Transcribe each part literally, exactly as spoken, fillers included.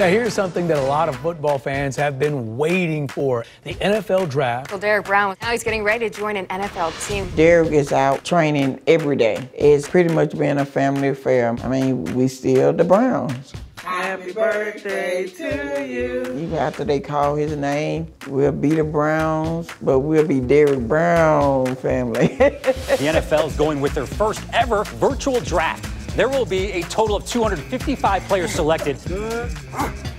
Now, here's something that a lot of football fans have been waiting for, the N F L draft. Well, Derrick Brown, now he's getting ready to join an N F L team. Derrick is out training every day. It's pretty much been a family affair. I mean, we still the Browns. Happy birthday to you. Even after they call his name, we'll be the Browns, but we'll be Derrick Brown family. The N F L is going with their first ever virtual draft. There will be a total of two hundred fifty-five players selected. Good,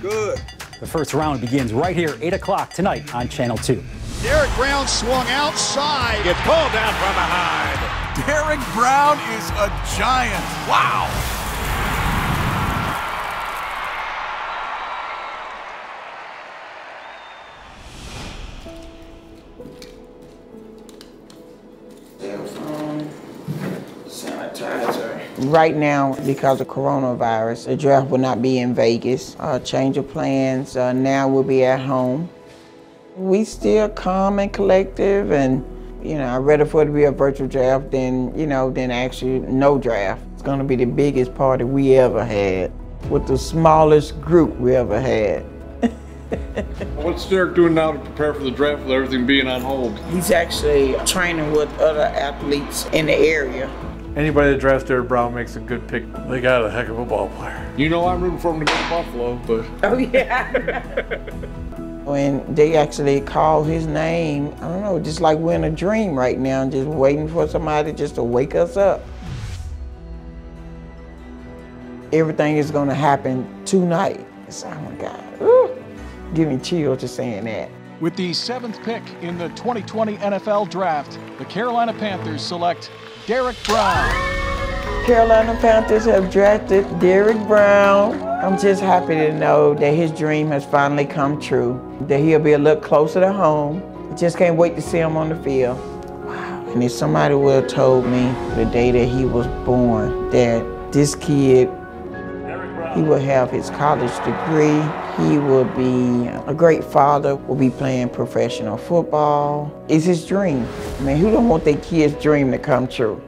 good. The first round begins right here, eight o'clock tonight on Channel two. Derrick Brown swung outside. Get pulled down from behind. Derrick Brown is a giant. Wow. Right now, because of coronavirus, the draft will not be in Vegas. Uh, change of plans, uh, now we'll be at home. We still calm and collective, and you know, I'd rather for it to be a virtual draft than, you know, than actually no draft. It's gonna be the biggest party we ever had with the smallest group we ever had. What's Derrick doing now to prepare for the draft with everything being on hold? He's actually training with other athletes in the area. Anybody that drafts Derrick Brown makes a good pick. They got a heck of a ball player. You know, I'm rooting for him to go to Buffalo, but. Oh, yeah. When they actually call his name, I don't know, just like we're in a dream right now, just waiting for somebody just to wake us up. Everything is going to happen tonight. It's, oh, my God. Ooh. Give me chills just saying that. With the seventh pick in the twenty twenty N F L Draft, the Carolina Panthers select Derrick Brown. Carolina Panthers have drafted Derrick Brown. I'm just happy to know that his dream has finally come true, that he'll be a little closer to home. I just can't wait to see him on the field. Wow. And if somebody would have told me the day that he was born that this kid, he will have his college degree, he will be a great father, will be playing professional football. It's his dream. I mean, who don't want their kid's dream to come true?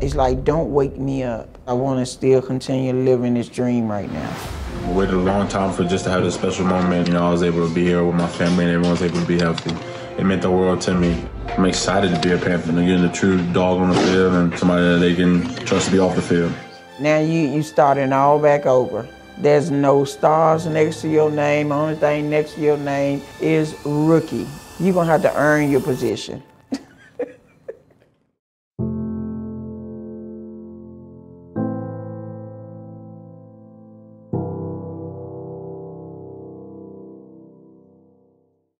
It's like, don't wake me up. I want to still continue living this dream right now. I waited a long time for just to have this special moment. You know, I was able to be here with my family and everyone was able to be healthy. It meant the world to me. I'm excited to be a Panther and getting a true dog on the field and somebody that they can trust to be off the field. Now you, you starting all back over. There's no stars next to your name. The only thing next to your name is rookie. You're gonna have to earn your position.